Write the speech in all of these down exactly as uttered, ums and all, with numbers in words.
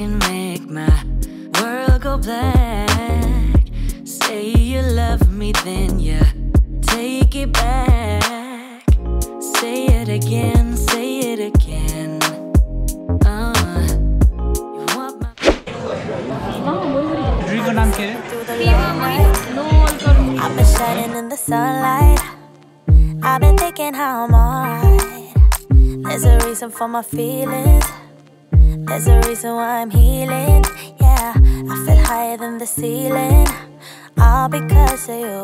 can make my world go black. Say you love me, then you take it back. Say it again, say it again. Uh, you want my I've been shining in the sunlight. I've been thinking how I'm alright. There's a reason for my feelings. There's a reason why I'm healing. Yeah, I feel higher than the ceiling. All because of you.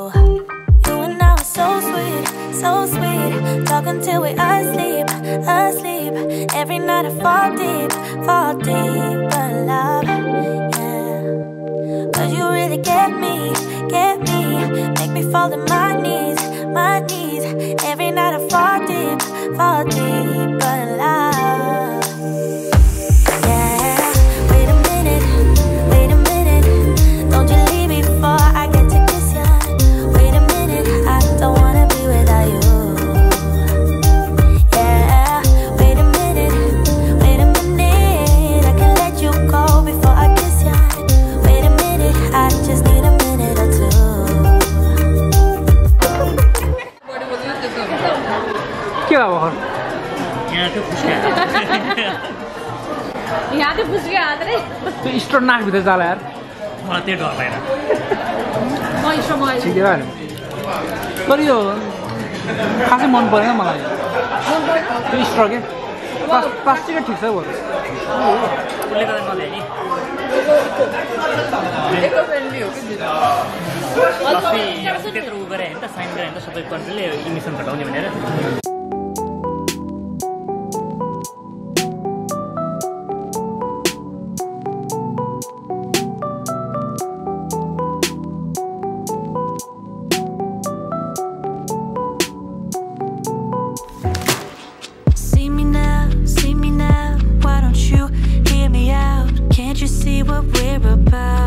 You and I were so sweet, so sweet. Talk until we asleep, asleep. Every night I fall deep, fall deep. But love, yeah. But you really get me, get me. Make me fall to my knees, my knees. Every night I fall deep, fall deep. But love. Istro nak bisa salah ya? Malah tidur lagi. Oh istro mau? Sih dia kan. Kalo, kasih mon boleh nggak malah? Mon boleh. Tuh istro ke? Pas pasti kan bisa buat. Boleh kalau mau lagi. Ekor value. Pasti. Kita terukur ya, kita sign keren, kita satu ikon dulu ya, emission pertama ni bener. What we're about.